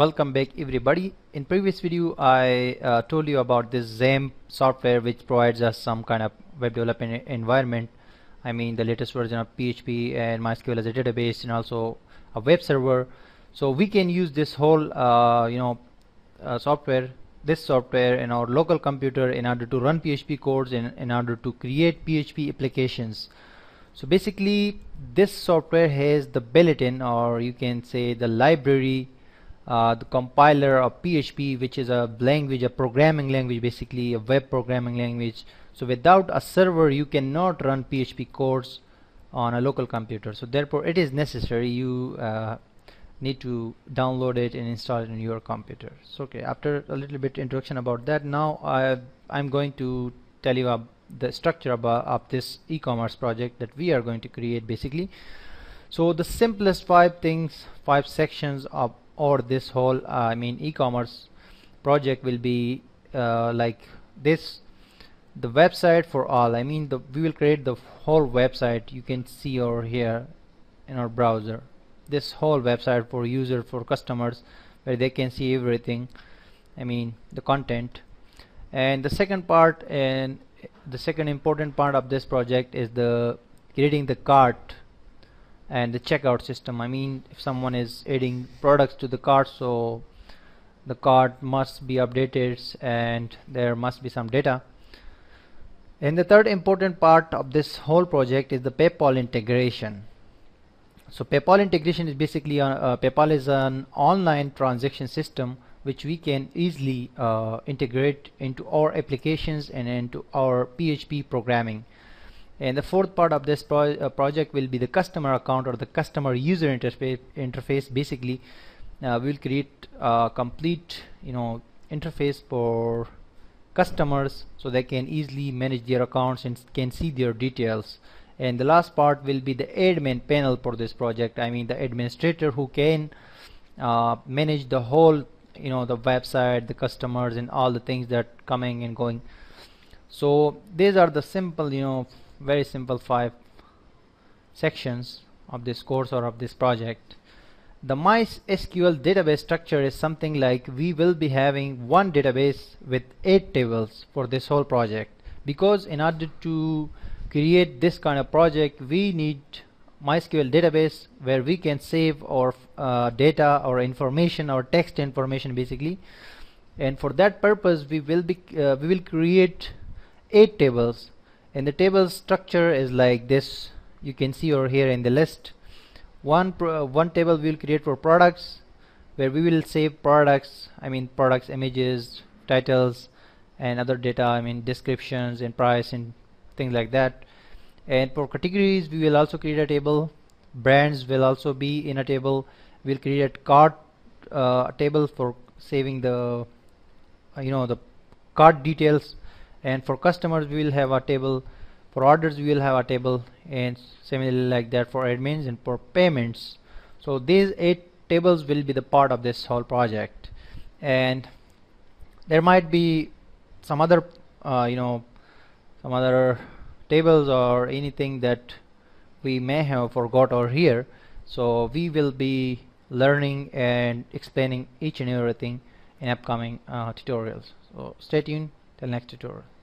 Welcome back everybody. In previous video I told you about this XAMPP software which provides us some kind of web development environment. I mean the latest version of PHP and MySQL as a database and also a web server. So we can use this whole software in our local computer in order to run PHP codes and in order to create PHP applications. So basically this software has the built-in, or you can say the library, the compiler of PHP, which is a language, a programming language, basically a web programming language. So without a server you cannot run PHP codes on a local computer, so therefore it is necessary you need to download it and install it in your computer. So okay, after a little bit introduction about that, now I'm going to tell you the structure of this e-commerce project that we are going to create basically. So the simplest five sections of this whole e-commerce project will be like this. The website for all, we will create the whole website. You can see over here in our browser this whole website for users, for customers, where they can see everything, the content. And the second part and the second important part of this project is the creating the cart and the checkout system. If someone is adding products to the cart, so the cart must be updated and there must be some data. And the third important part of this whole project is the PayPal integration. So PayPal integration is basically PayPal is an online transaction system which we can easily integrate into our applications and into our PHP programming. And the fourth part of this project will be the customer account or the customer user interface. Basically we'll create a complete interface for customers so they can easily manage their accounts and can see their details. And the last part will be the admin panel for this project. The administrator who can manage the whole the website, the customers, and all the things that coming and going. So these are the simple very simple five sections of this course or of this project. The MySQL database structure is something like we will be having one database with 8 tables for this whole project, because in order to create this kind of project we need MySQL database where we can save our data or information or text information basically. And for that purpose we will create 8 tables. And the table structure is like this. You can see over here in the list, one table we will create for products, where we will save products, products images, titles, and other data, descriptions and price and things like that. And for categories we will also create a table. Brands will also be in a table. We'll create a cart table for saving the the cart details. And for customers we will have a table, for orders we will have a table, and similarly like that for admins and for payments. So these 8 tables will be the part of this whole project. And there might be some other some other tables or anything that we may have forgot over here, so we will be learning and explaining each and everything in upcoming tutorials. So stay tuned till next tutorial.